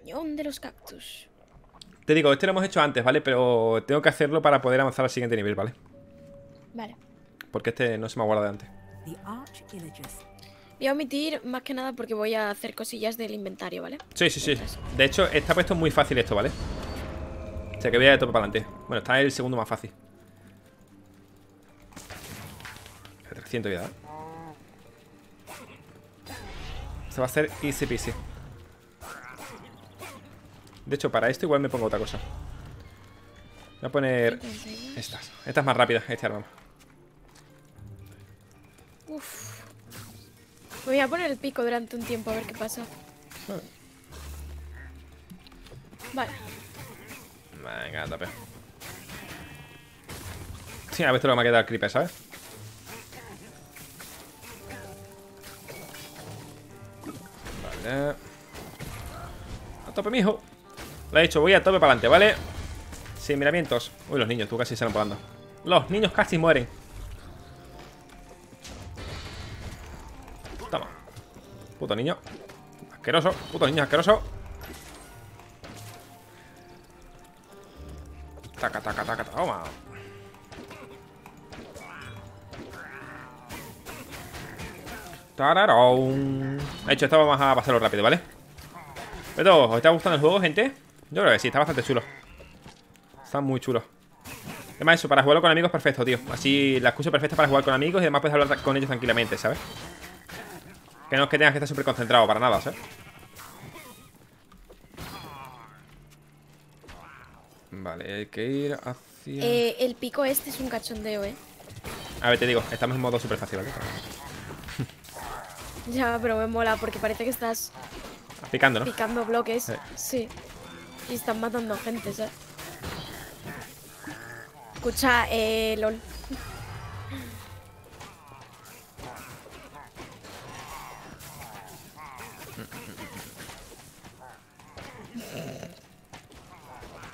Cañón de los cactus. Te digo, este lo hemos hecho antes, ¿vale? Pero tengo que hacerlo para poder avanzar al siguiente nivel, ¿vale? Vale. Porque este no se me ha guardado antes. Voy a omitir más que nada porque voy a hacer cosillas del inventario, ¿vale? Sí, sí, sí. De hecho, está puesto muy fácil esto, ¿vale? O sea que voy a ir de tope para adelante. Bueno, está el segundo más fácil. 300 voy a dar. Se va a hacer easy peasy. De hecho, para esto igual me pongo otra cosa. Voy a poner estas. Estas más rápidas, este arma. Uff. Voy a poner el pico durante un tiempo a ver qué pasa. Vale. Vale. Venga, tape. Sí, a ver, esto lo que me ha quedado el creeper, ¿sabes? Vale. A tope, mijo. Lo he dicho, voy a tope para adelante, ¿vale? Sin miramientos. Uy, los niños, tú casi salen volando. Los niños casi mueren. Toma. Puto niño. Asqueroso. Puto niño asqueroso. Taca, taca, taca, toma. Tararón. De hecho, esto vamos a pasarlo rápido, ¿vale? Pero, ¿os está gustando el juego, gente? Yo creo que sí, está bastante chulo. Está muy chulo. Además, eso, para jugarlo con amigos, perfecto, tío. Así, la excusa perfecta para jugar con amigos y además puedes hablar con ellos tranquilamente, ¿sabes? Que no es que tengas que estar súper concentrado para nada, ¿sabes? Vale, hay que ir hacia... el pico este es un cachondeo, ¿eh? A ver, te digo, estamos en modo súper fácil, ¿vale? Ya, pero me mola porque parece que estás... picando, ¿no? Picando bloques, sí. Y están matando a gente, ¿sabes? Escucha, LOL.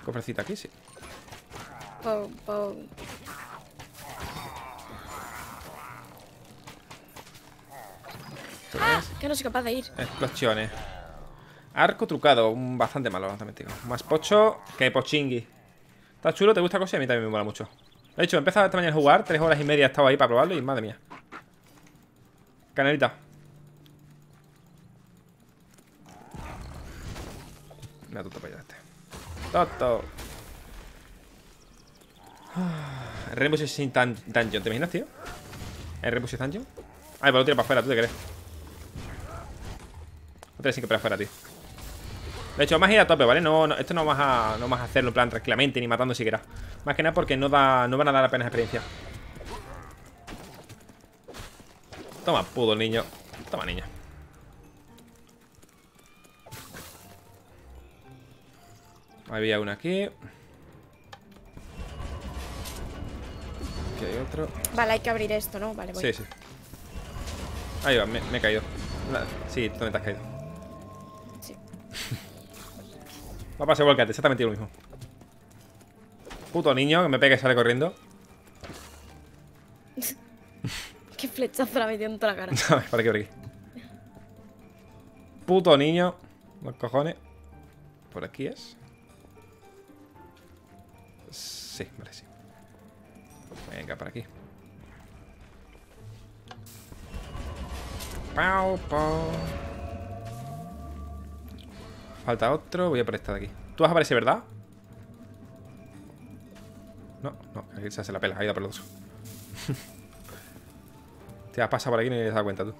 Cofrecita aquí, sí. Pum, pum. Ah, que no soy capaz de ir. Explosiones. Arco trucado, bastante malo, bastante malo. Más pocho que pochingui. ¿Está chulo? ¿Te gusta cosa? A mí también me mola mucho. De hecho, he empezado esta mañana a jugar, 3 horas y media he estado ahí para probarlo y madre mía. Canelita. Me ha toto para allá este. Toto. Rainbow Six Dungeon, ¿te imaginas, tío? ¿El Rainbow Six Dungeon? Ay, pero lo tiro para afuera, ¿tú te crees? Lo tiro sin que para afuera, tío. De hecho, vamos a ir a tope, ¿vale? No, esto no vamos a hacerlo en plan tranquilamente, ni matando siquiera. Más que nada porque no van a dar apenas experiencia. Toma, pudo el niño. Toma, niña. Había una aquí. Aquí hay otro. Vale, hay que abrir esto, ¿no? Vale, voy. Sí, sí. Ahí va, me he caído. Sí, tú me te has caído. Sí. Va a pasar volcate, exactamente lo mismo. Puto niño, que me pega y sale corriendo. Qué flechazo la metió en toda la cara. A ver, para qué abrí. Puto niño. Los cojones. Por aquí es. Sí, vale, sí. Venga, para aquí. Pau, pau. Falta otro, voy a por esta de aquí. Tú vas a aparecer, ¿verdad? No, aquí se hace la pela, ha ido por los dos. Te has pasado por aquí y no te has dado cuenta tú.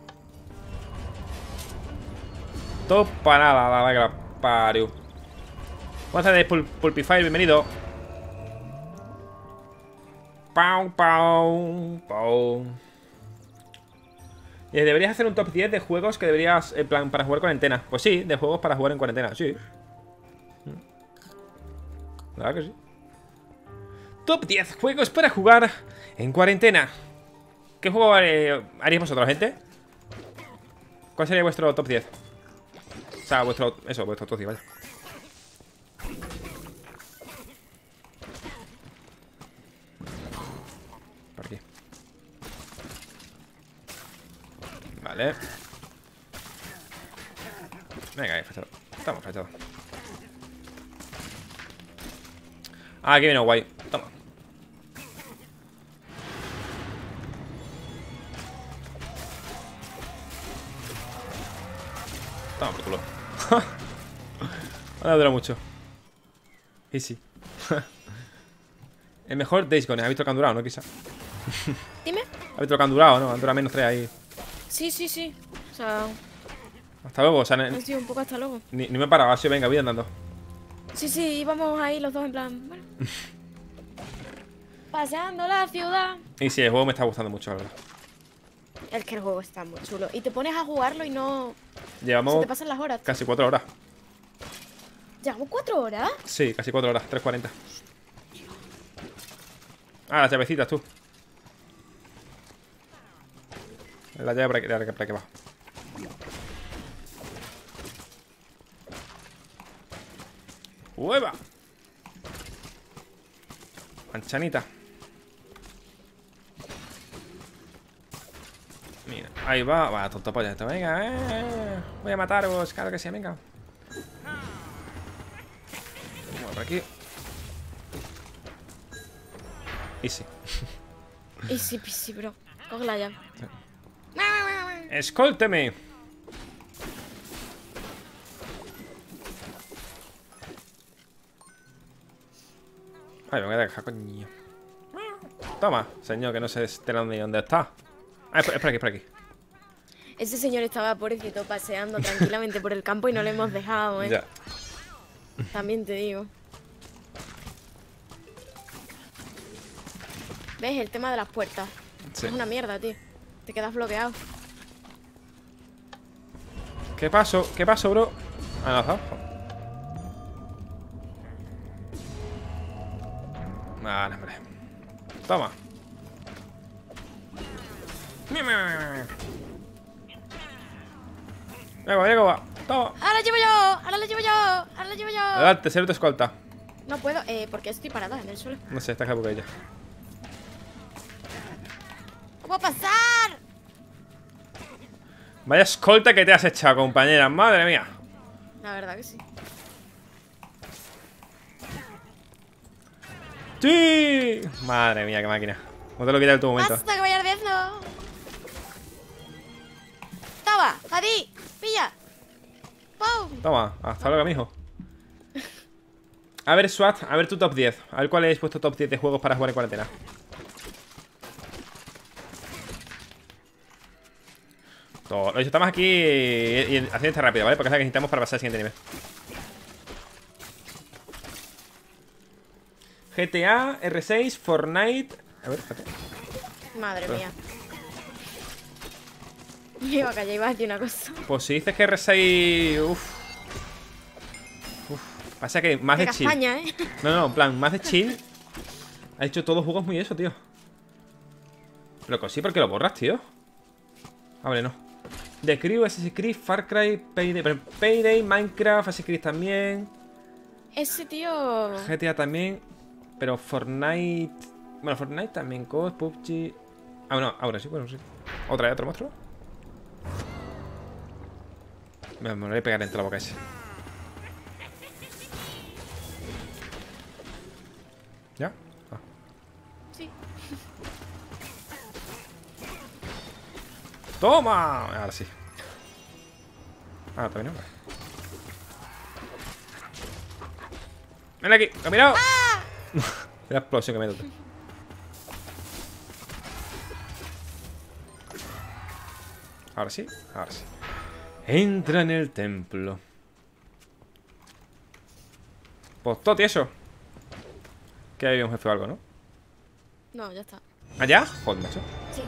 Todo para la pariu. Buenas tardes, Pulpify, bienvenido. Pau, pau, pau. Deberías hacer un top 10 de juegos que deberías, en plan, para jugar cuarentena. Pues sí, de juegos para jugar en cuarentena, sí. La verdad que sí. Top 10 juegos para jugar en cuarentena. ¿Qué juego haríais vosotros, gente? ¿Cuál sería vuestro top 10? O sea, vuestro top 10, vaya. Por aquí. Vale. Venga, ahí, fachado. Estamos fachados. Ah, aquí viene guay. Toma. Toma por culo. No dura mucho. Easy. El mejor Days Gone. ¿Has visto el que han durado, no? Quizá. Dime. ¿Has visto el que han durado, no? Han durado menos 3 ahí. Sí, sí, sí. O sea... hasta luego, o sea... sí, un poco hasta luego. Ni me he parado, así venga, voy andando. Sí, sí, íbamos ahí los dos en plan... bueno. Pasando la ciudad. Y sí, el juego me está gustando mucho, la verdad. Es que el juego está muy chulo. Y te pones a jugarlo y no... llevamos... se te pasan las horas. Casi 4 horas. ¿Llevamos 4 horas? Sí, casi 4 horas, 3:40. Ah, las llavecitas, tú. La llave para aquí abajo. ¡Hueva! Manchanita. Mira, ahí va. Va, tonto polla esto. Venga, voy a mataros. Claro que sí, venga. Vamos por aquí. Easy. Easy peasy, bro. Cógela ya. ¡Escólteme! Ay, me voy a dejar, coño. Toma, señor, que no sé ni dónde está. Ah, es por aquí, es por aquí. Ese señor estaba, pobrecito, paseando tranquilamente por el campo y no le hemos dejado, ¿eh? Ya. También te digo. ¿Ves? El tema de las puertas. Sí. Es una mierda, tío. Te quedas bloqueado. ¿Qué pasó? ¿Qué pasó, bro? Ah, no, no. Vale, hombre. Toma. Llego, va. Toma. Ahora llevo yo. Ahora lo llevo yo. Ahora lo llevo yo. Adelante, ser tu escolta. No puedo, porque estoy parada en el suelo. No sé, está acá por ella. ¿Cómo pasar? Vaya escolta que te has echado, compañera. Madre mía. La verdad que sí. ¡Sí! Madre mía, qué máquina. No te lo quitas en tu momento. ¡Basta, que vaya ardiendo! ¡Toma! ¡Javi! ¡Pilla! ¡Pum! Toma, hasta luego, mijo. A ver, SWAT, a ver tu top 10. A ver cuál es vuestro top 10 de juegos para jugar en cuarentena. Todo. Lo hecho, estamos aquí y haciendo esto rápido, ¿vale? Porque es lo que necesitamos para pasar al siguiente nivel. GTA, R6, Fortnite... A ver, espérate. Madre mía. Lleva que lleva aquí una cosa. Pues si dices que R6... Uf. Pasa que más de chill. Castaña, ¿eh? No, en plan, más de chill. Ha hecho todos juegos muy eso, tío. Loco, sí, porque lo borras, tío. Ah, vale, no. The Crew, Assassin's Creed, Far Cry, Payday, Minecraft, Assassin's Creed también. Ese tío... GTA también... Pero Fortnite... Bueno, Fortnite también, COD, PUBG... Ah, bueno, ahora sí, bueno, sí. ¿Otra vez otro monstruo? Me voy a pegar dentro de la boca ese. ¿Ya? Ah. Sí. ¡Toma! Ahora sí. Ah, también no. Ven aquí, caminado. ¡Ah! La explosión que me toca. Ahora sí, ahora sí. Entra en el templo. Pues todo tieso. Que había un jefe o algo, ¿no? No, ya está. ¿Allá? ¿Ah, joder, macho? Sí.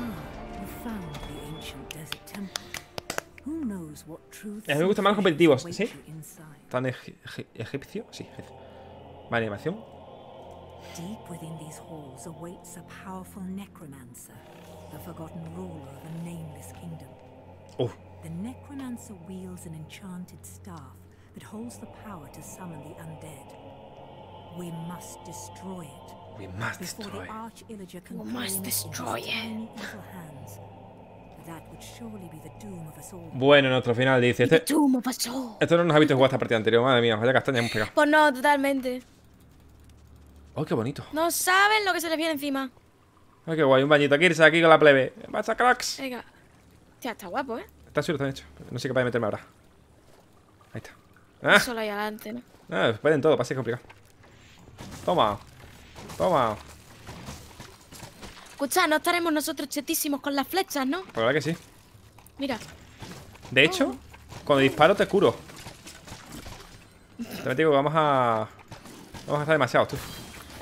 A mí me gustan más los competitivos, ¿sí? ¿Tan egipcio? Sí, egipcio. Vale, animación. Deep within these halls awaits a powerful necromancer, the forgotten ruler of a nameless kingdom. Oh. The necromancer wields an enchanted staff that holds the power to summon the undead. We must destroy it. We must destroy it. We must destroy it. Bueno, nuestro final dice esto no nos ha visto jugar esta partida anterior, madre mía, vaya castaña hemos pegado. Pues no, totalmente. Oh, qué bonito. No saben lo que se les viene encima. Ay, qué guay, un bañito. Aquí irse aquí con la plebe. Basta, cracks. Venga. Hostia, está guapo, ¿eh? Está chulo, está hecho. No soy capaz de meterme ahora. Ahí está. ¡Ah! Solo ahí adelante, ¿no? No, pueden todo, pasa, es complicado. Toma. Toma. Escucha, no estaremos nosotros chetísimos con las flechas, ¿no? Pues la verdad que sí. Mira. De hecho, cuando disparo te curo. También digo que vamos a... Vamos a estar demasiados, tú.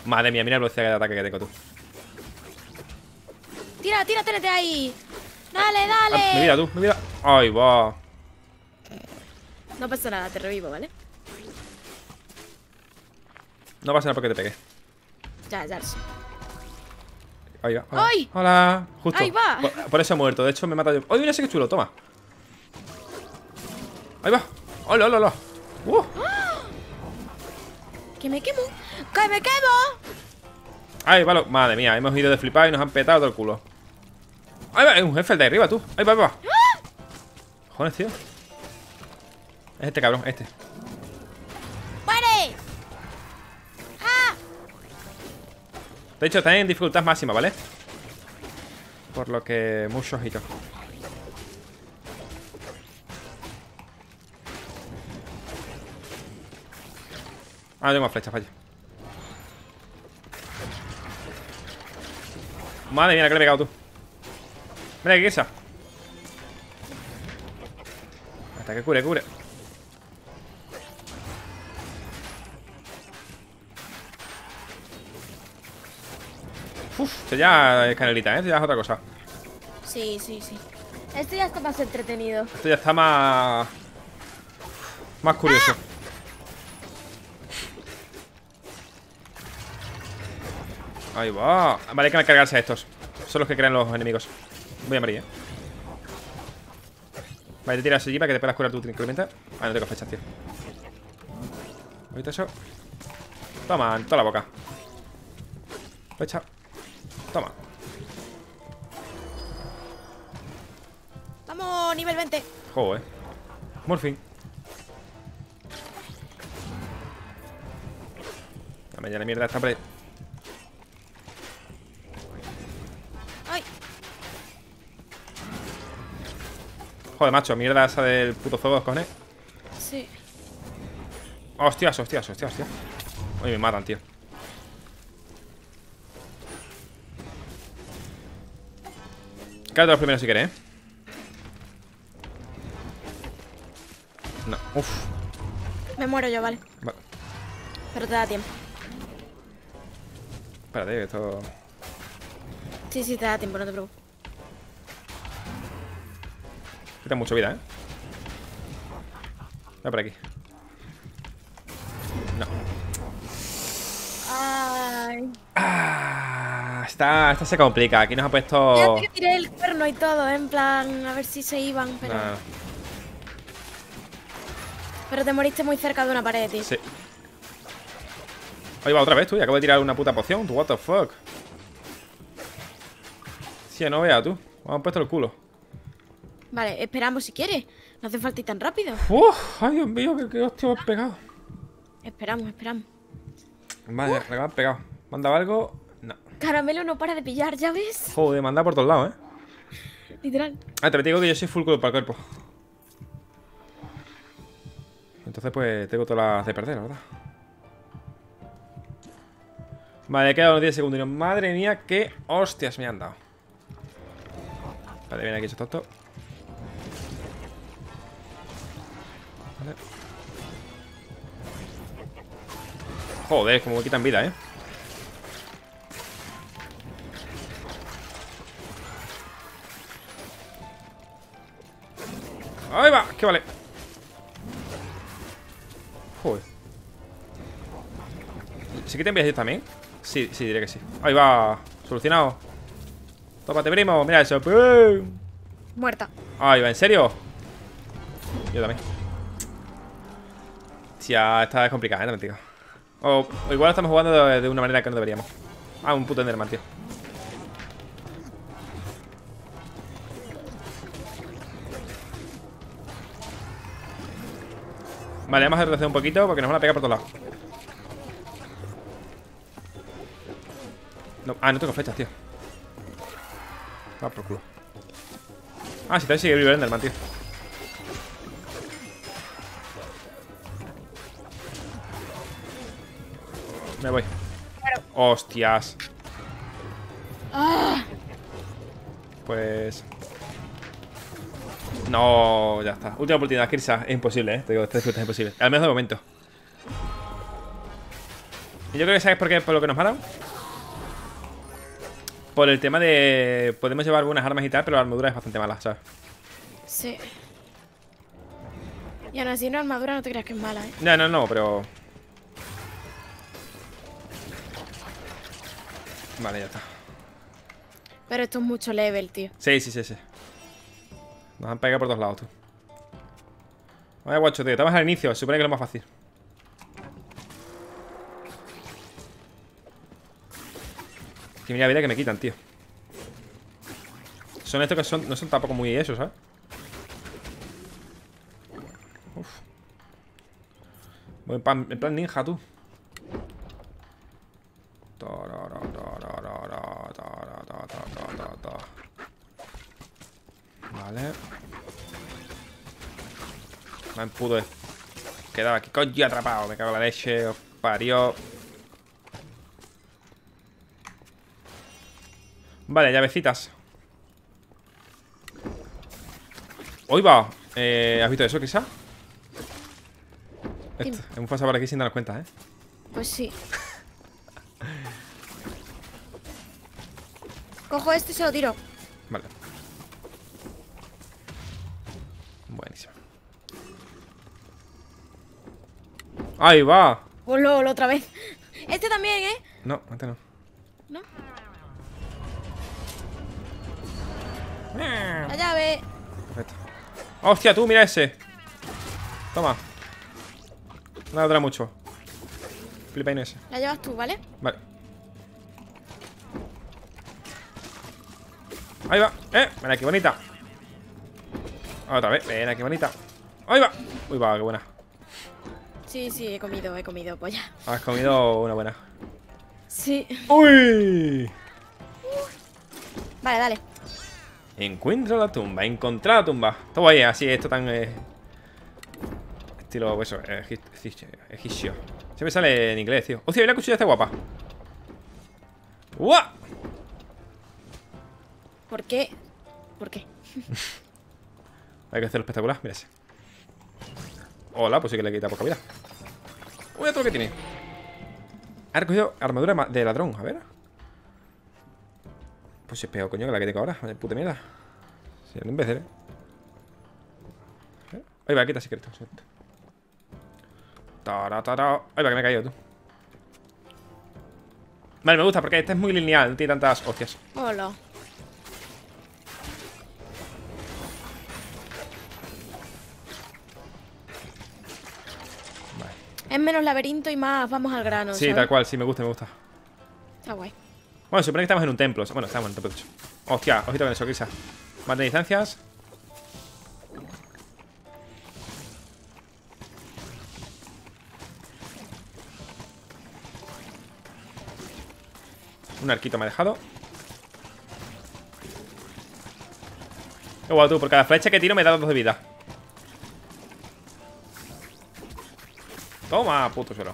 Madre mía, mira la velocidad de ataque que tengo, tú. Tira, tira, tírate ahí. Dale, dale. Ah, mira, tú, mira. Ay, va. No pasa nada, te revivo, ¿vale? No pasa nada porque te pegué. Ya, ya lo sé. Ahí va. Hola. ¡Ay! Hola. Justo. Ahí va. Por eso he muerto. De hecho, me mata yo. ¡Ay, mira ese que chulo! Toma. Ahí va. ¡Hola, hola, hola! ¡Que me quemo! ¡Que me quemo! ¡Ay, vale! Madre mía, hemos ido de flipado y nos han petado todo el culo. ¡Ahí va! Es un jefe el de arriba, tú. ¡Ahí va, ahí va! ¡Ah! Joder, tío. Es este cabrón, este. ¡Muere! ¡Ah! De hecho, está en dificultad máxima, ¿vale? Por lo que... Mucho ojito. Ah, tengo más flechas, vaya. Madre mía, que le he pegado, tú. Mira, que esa. Hasta que cure, cure. Uf, esto ya es canelita, ¿eh? Esto ya es otra cosa. Sí, sí, sí. Esto ya está más entretenido. Esto ya está más... Más curioso. ¡Ah! Ahí va. Vale, hay que cargarse a estos. Son los que crean los enemigos. Voy a morir, Vale, te tiras allí para que te puedas curar tu incrementa. Ah, no tengo flechas, tío. Ahorita eso. Toma, en toda la boca. Flecha. Toma. Vamos, nivel 20. Joder. Morfin. Dame ya la mierda esta, hombre. Joder, macho, mierda esa del puto fuego, cojones. Sí. Hostias, hostias, hostias, hostias. Uy, me matan, tío. Cállate los primeros si quieres, No, uff. Me muero yo, vale. Vale. Pero te da tiempo. Espérate, que esto... Sí, sí, te da tiempo, no te preocupes. Quita mucha vida, ¿eh? Voy por aquí. No. Ay. Ah, esta se complica. Aquí nos ha puesto... Ya que tiré el cuerno y todo, ¿eh? En plan, a ver si se iban, pero... Ah. Pero te moriste muy cerca de una pared, tío. Sí. Ahí va otra vez, tú. Y acabo de tirar una puta poción. ¿Tú, what the fuck? Sí, no veas, tú. Me han puesto el culo. Vale, esperamos si quieres. No hace falta ir tan rápido. ¡Uf! ¡Ay, Dios mío! ¡Qué hostia me has pegado! Esperamos, esperamos. Vale, me han pegado. ¿Mandaba algo? No. Caramelo no para de pillar, ¿ya ves? Joder, manda por todos lados, ¿eh? Literal. Ah, te digo que yo soy full culo para el cuerpo. Entonces, pues, tengo todas las de perder, la verdad. Vale, quedan unos 10 segundos. Madre mía, qué hostias me han dado. Vale, viene aquí, eso tonto. Joder, como me quitan vida, ¿eh? ¡Ahí va! ¡Qué vale! Joder. ¿Se quitan vidas también? Sí, sí, diré que sí. ¡Ahí va! Solucionado. Tópate, primo. Mira eso. ¡Pum! Muerta. ¡Ahí va! ¿En serio? Yo también. Ya, esta es complicada, ¿eh? No, mentira. O igual estamos jugando de una manera que no deberíamos. Ah, un puto Enderman, tío. Vale, vamos a retroceder un poquito porque nos van a pegar por todos lados. No, no tengo flechas, tío. Va por culo. Ah, si también sigue vivo el Enderman, tío. Me voy. Hostias. Pues... no, ya está. Última oportunidad, Kirsa. Es imposible, te digo, esta disputa es imposible. Al menos de momento. Y yo creo que sabes por qué, por lo que nos matan. Por el tema de... podemos llevar algunas armas y tal, pero la armadura es bastante mala, ¿sabes? Sí. Y aún así, una armadura no te creas que es mala, ¿eh? No, no, no, pero... vale, ya está. Pero esto es mucho level, tío. Sí, sí, sí, sí. Nos han pegado por dos lados, tú. Vaya guacho, tío. Estamos al inicio. Se supone que es lo más fácil. Que mira la vida que me quitan, tío. Son estos que son, no son tampoco muy esos, ¿sabes? Uf. Voy en plan ninja, tú. Vale. Me pudo quedar aquí. Coño, atrapado. Me cago en la leche. Os parió. Vale, llavecitas. Hoy va. ¿Has visto eso, quizá? Hemos pasado por aquí sin darnos cuenta, ¿eh? Pues sí. Cojo esto y se lo tiro. Vale. Buenísimo. ¡Ahí va! ¡Oh, lol, otra vez! Este también, ¿eh? No, este no. ¿No? La llave. Perfecto. ¡Hostia, tú! Mira ese. Toma. No la dará mucho. Flipa en ese. La llevas tú, ¿vale? Vale. Ahí va. Ven aquí, bonita. Otra vez. Ven aquí, bonita. Ahí va. Uy, va, qué buena. Sí, sí, he comido, polla. Has comido una buena. Sí. Uy. Vale, dale. Encuentro la tumba. Encontrar la tumba. Todo ahí, así, esto tan... estilo, eso, egipcio. Siempre sale en inglés, tío. Hostia, mira la cuchilla, está guapa. ¡Guau! ¿Por qué? ¿Por qué? Hay que hacerlo espectacular, mira ese. Hola, pues sí que le quita poca vida. Uy, otro que tiene. Ha recogido armadura de ladrón, a ver. Pues es peor, coño, que la que tengo ahora. Vaya puta mierda. Si era un imbécil, ¿eh? Ahí va, quita secreto. Taratara. Ahí va, que me he caído, tú. Vale, me gusta porque este es muy lineal, no tiene tantas hostias. Hola. Es menos laberinto y más vamos al grano. Sí, ¿sabes? Tal cual, sí, me gusta, me gusta. Está guay. Bueno, supone que estamos en un templo. Bueno, estamos en un templo. Hostia, ojito con eso, Kirsa. Más de distancias. Un arquito me ha dejado. Qué guau, tú, por cada flecha que tiro me da 2 de vida. Toma, puto suelo.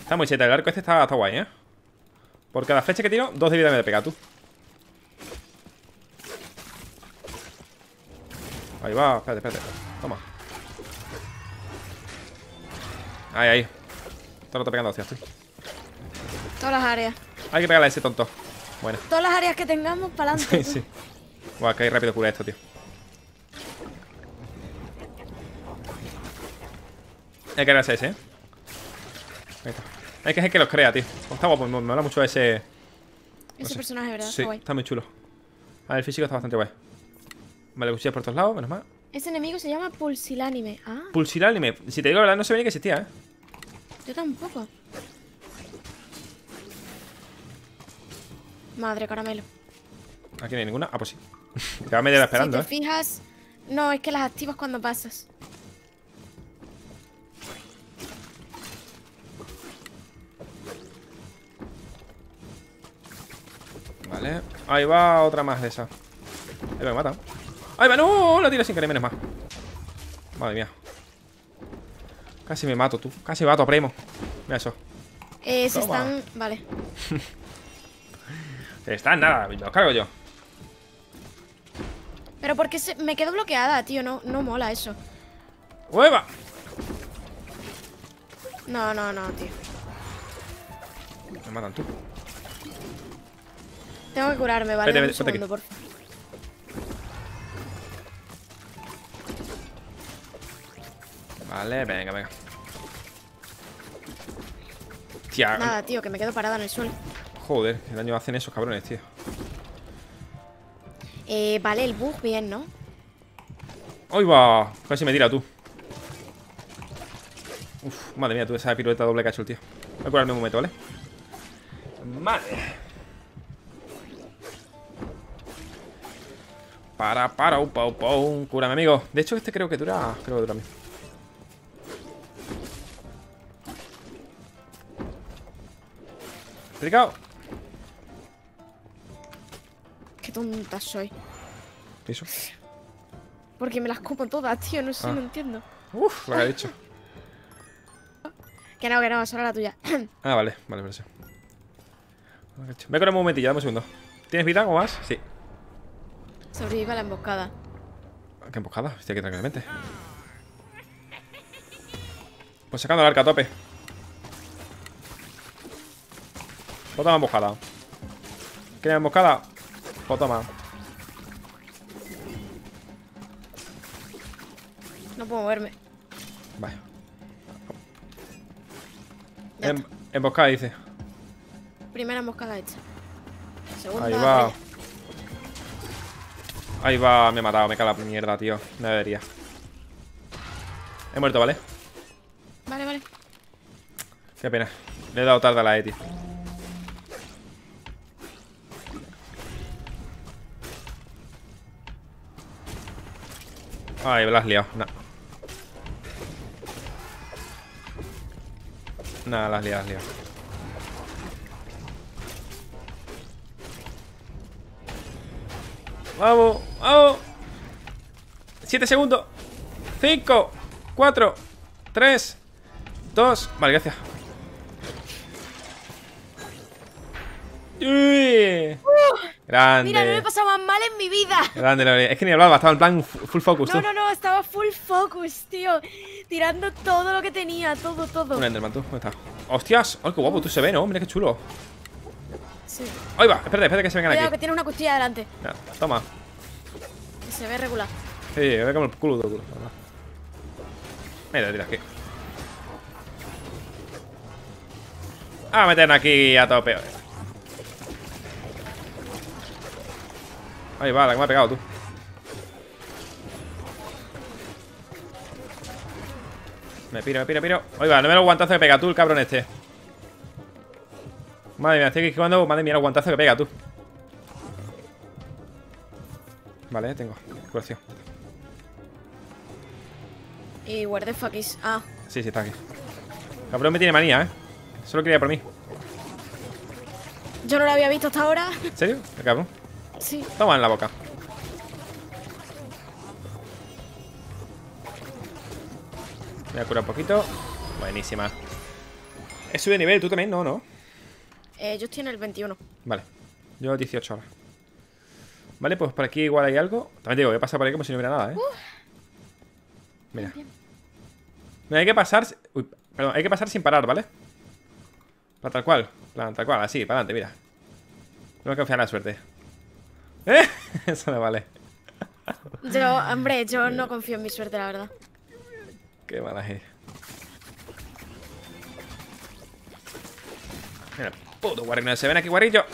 Está muy cheta, el arco este está guay, ¿eh? Por cada flecha que tiro, 2 de vida me pega, tú. Ahí va, espérate, espérate. Toma. Ahí, ahí. Todo lo está pegando, hostias, tú. Todas las áreas. Hay que pegarle a ese tonto. Bueno. Todas las áreas que tengamos, para adelante. Sí, sí. Buah, que hay rápido cura esto, tío. Hay que crearse ese, ¿eh? Ahí está. Hay que hacer que los crea, tío. Está guapo, me mola mucho ese... no sé. Personaje, ¿verdad? Sí, está muy chulo. A ver, el físico está bastante guay. Vale, cuchillas por todos lados, menos mal. Ese enemigo se llama Pulsilánime. Ah. Pulsilánime. Si te digo la verdad, no sabía ni que existía, ¿eh? Yo tampoco. Madre, caramelo. Aquí no hay ninguna. Ah, pues sí. Te va a meter esperando, ¿eh? Si te fijas... no, es que las activas cuando pasas. Ahí va otra más de esas. Ahí va, me mata. Ahí va, no, la tira sin querer, menos más. Madre mía. Casi me mato, tú. Casi me mato, primo. Mira eso. Se están... Vale. Se están nada, los cargo yo. Pero porque me quedo bloqueada, tío. No mola eso. ¡Hueva! No, tío. Me matan, tú. Tengo que curarme, ¿vale? Vete, un segundo, por favor. Vale, venga. Tía. Nada, tío, que me quedo parada en el suelo. Joder, qué daño hacen esos cabrones, tío. Vale, el bug bien, ¿no? ¡Ay, va! Casi me tira, tú. Uf, madre mía, tú esa pirueta doble que ha hecho el tío. Voy a curarme un momento, ¿vale? Vale. Para, upau. Cúrame, amigo. De hecho, este creo que dura. Creo que dura a mí. Qué tonta soy. ¿Qué hizo? Porque me las copo todas, tío. No sé, no entiendo. Uf, lo que ha dicho. Que no, solo la tuya. Ah, vale, gracias. Voy a correr un momentillo, dame un segundo. ¿Tienes vida o más? Sí. Sobreviva a la emboscada. ¿Qué emboscada? Estoy aquí tranquilamente. Pues sacando el arca a tope. Pues toma emboscada. ¿Quieres emboscada? Pues toma. No puedo moverme. Vaya. Emboscada, dice. Primera emboscada hecha. Segunda. Ahí va. Ahí va, me he matado, me cae la mierda, tío. No debería. He muerto, ¿vale? Vale. Qué pena. Le he dado tarde a la Eti. Ay, me la has liado. Nah, la has liado. Vamos. 7 segundos. 5, 4, 3, 2. Vale, gracias. Grande. Mira, no me he pasado más mal en mi vida. Grande. Es que ni hablaba, estaba en plan full focus. No, estaba full focus, tío. Tirando todo lo que tenía, todo. Un Enderman, tú, ¿cómo está? ¡Hostias! ¡Ay, qué guapo! Tú se ve, ¿no? Mira qué chulo. Sí. Ahí va, espérate que se vengan. Cuidado, aquí que tiene una cuchilla delante. Ya, toma. Se ve regular. Sí, ve como el culo del culo. Mira, tira aquí. A meter aquí a tope. Ahí va, la que me ha pegado, tú. Me piro. Ahí va, no me lo aguantazo que pega tú, el cabrón este. Madre mía, estoy esquivando. Madre mía, el guantazo que pega, tú. Vale, tengo curación. Y where the fuck is... Ah. Sí, está aquí. Cabrón me tiene manía, ¿eh? Solo quería por mí. Yo no lo había visto hasta ahora. ¿En serio? El cabrón. Sí. Toma en la boca. Voy a curar un poquito. Buenísima. He subido de nivel, tú también, ¿no? Yo estoy en el 21. Vale, yo 18 ahora. Vale, pues por aquí igual hay algo. También te digo, voy a pasar por ahí como si no hubiera nada, ¿eh? Mira. Mira, hay que pasar... Uy, perdón, hay que pasar sin parar, ¿vale? Para tal cual, así, para adelante, mira. No me confía en la suerte. ¡Eh! Eso no vale. Hombre, yo no confío en mi suerte, la verdad. Qué mala gente. Mira. Puto guarrillo, se ven aquí, guarrillo.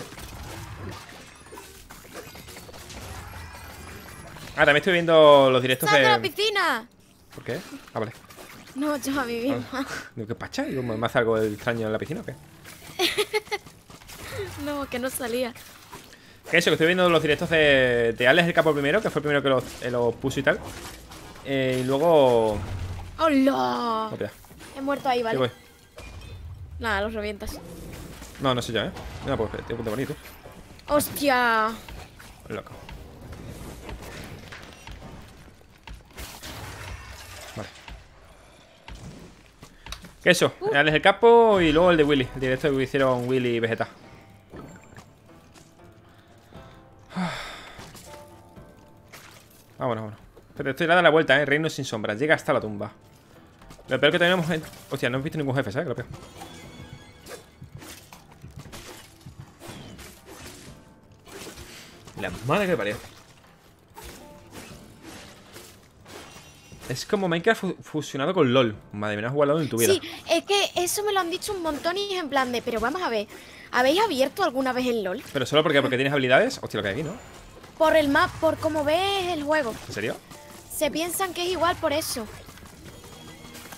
Ah, también estoy viendo los directos de la piscina. ¿Por qué? Ah, vale. No, yo a mi vida. ¿Qué pacha? ¿Me hace algo extraño en la piscina o qué? No, que no salía. Que eso, que estoy viendo los directos de Alex el Capo primero, que fue el primero que los puso y tal. Y luego... ¡Hola! He muerto ahí, ¿vale? Nada, los revientas. No soy yo, ¿eh? No, pues te pongo bonito. ¡Hostia! Loco. Vale. ¿Qué es eso? Alex el capo y luego el de Willy. El directo que hicieron Willy y Vegeta. Ah, bueno. Pero estoy dando la vuelta, ¿eh? Reino sin sombra. Llega hasta la tumba. Lo peor que tenemos es... Hostia, no he visto ningún jefe, ¿sabes? Lo peor. La madre que parió. Es como Minecraft fusionado con LOL. Madre mía, no has jugado LOL en tu vida. Sí, es que eso me lo han dicho un montón y es en plan de... Pero vamos a ver, ¿habéis abierto alguna vez el LOL? ¿Pero solo porque tienes habilidades? Hostia, lo que hay aquí, ¿no? Por el map, por cómo ves el juego. ¿En serio? Se piensan que es igual por eso.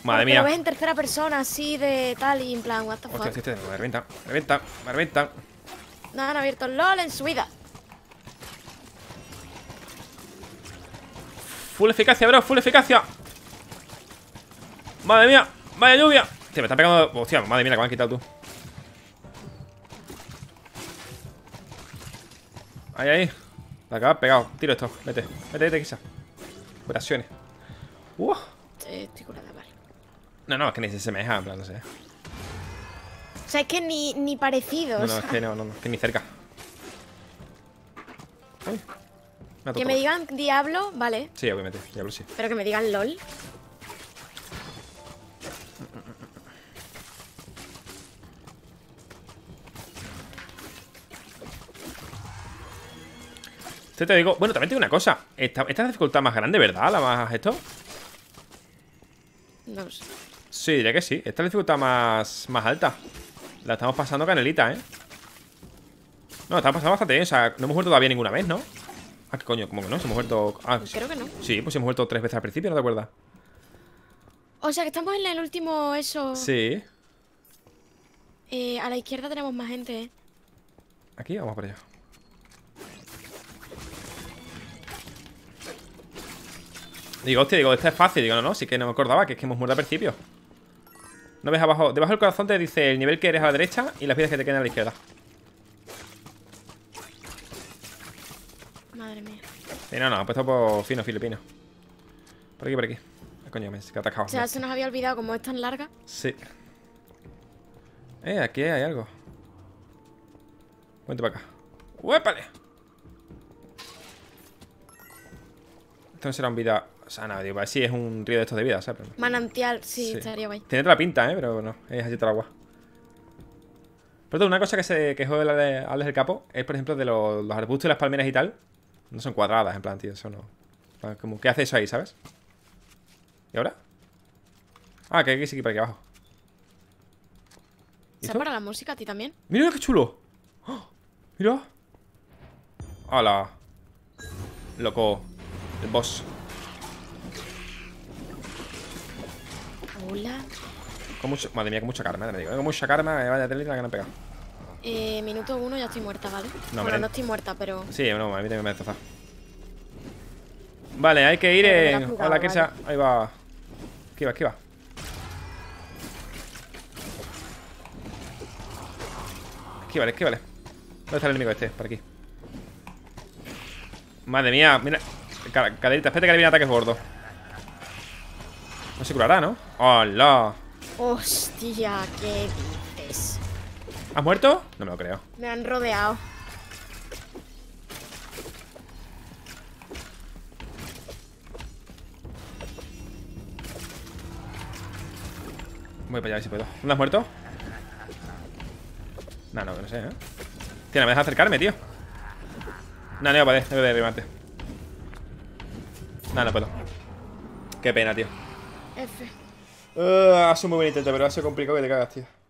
Madre mía. Lo ves en tercera persona, así de tal y en plan, what the fuck. Hostia, me revienta, me revienta, me revienta. No han abierto el LOL en su vida. Full eficacia, bro, full eficacia. Madre mía, vaya lluvia. Hostia, me están pegando. Hostia, madre mía, la que me han quitado tú. Ahí, ahí. La acabas pegado. Tiro esto. Vete, vete, vete, quizá. Curaciones. Estoy curada, vale. No, es que ni se semeja, en plan, no sé. O sea, es que ni parecido. No, es que no, es que ni cerca. Ay. Que me digan Diablo, vale. Sí, obviamente, Diablo sí. Pero que me digan LOL. Te digo, bueno, también tengo una cosa. Esta es la dificultad más grande, ¿verdad? ¿La más esto? No lo sé. Sí, diría que sí. Esta es la dificultad más alta. La estamos pasando canelita, ¿eh? No, estamos pasando bastante bien. O sea, no hemos muerto todavía ninguna vez, ¿no? Ah, ¿qué coño? ¿Cómo que no? ¿Se hemos muerto? Ah, creo que no. Sí, pues hemos muerto 3 veces al principio, ¿no te acuerdas? O sea, que estamos en el último eso. Sí. A la izquierda tenemos más gente, ¿eh? Aquí vamos para allá. Digo, hostia, digo, esta es fácil. Digo, no, sí que no me acordaba, que es que hemos muerto al principio. ¿No ves abajo? Debajo del corazón te dice el nivel que eres a la derecha y las vidas que te quedan a la izquierda. Madre mía. No, ha puesto por fino, filipino. Por aquí, por aquí. Coño, me he atascado. O sea, se nos había olvidado como es tan larga. Sí. Aquí hay algo. Vente para acá. ¡Huépale! Esto no será un vida... O sea, no, digo, sí es un río de estos de vida, ¿sabes? Manantial, sí, estaría guay. Tiene otra pinta, ¿eh? Pero no, es así otra agua. Pero una cosa que se quejó de Alex el Capo es, por ejemplo, de los arbustos y las palmeras y tal. No son cuadradas, en plan, tío, eso no. Como, ¿qué hace eso ahí, sabes? ¿Y ahora? Ah, que hay que seguir para aquí abajo. ¿Se para la música a ti también? ¡Mira qué chulo! ¡Oh! ¡Mira! ¡Hala! Loco. El boss. Hola. Con mucho, madre mía, con mucha karma, te digo. Con mucha karma, vaya telita la que no han pegado. Minuto 1 ya estoy muerta, ¿vale? No, bueno, no estoy muerta, pero... Sí, no, a mí también me ha destrozado. Vale, hay que ir en... Jugado, a la que vale. Esa... Ahí va. Esquiva, esquiva. Esquívale, esquívale. ¿Dónde está el enemigo este? Por aquí. Madre mía, mira... Caderita, espérate que le viene ataques gordos. No se curará, ¿no? ¡Hola! ¡Hostia! ¿Qué dices? ¿Has muerto? No me lo creo. Me han rodeado. Voy para allá a ver si puedo. ¿Dónde has muerto? No sé, ¿eh? Tío, no me dejas acercarme, tío. No voy a poder, no voy a derribarte. No puedo. Qué pena, tío. F. Ha sido muy buen intento, pero ha sido complicado que te cagas, tío.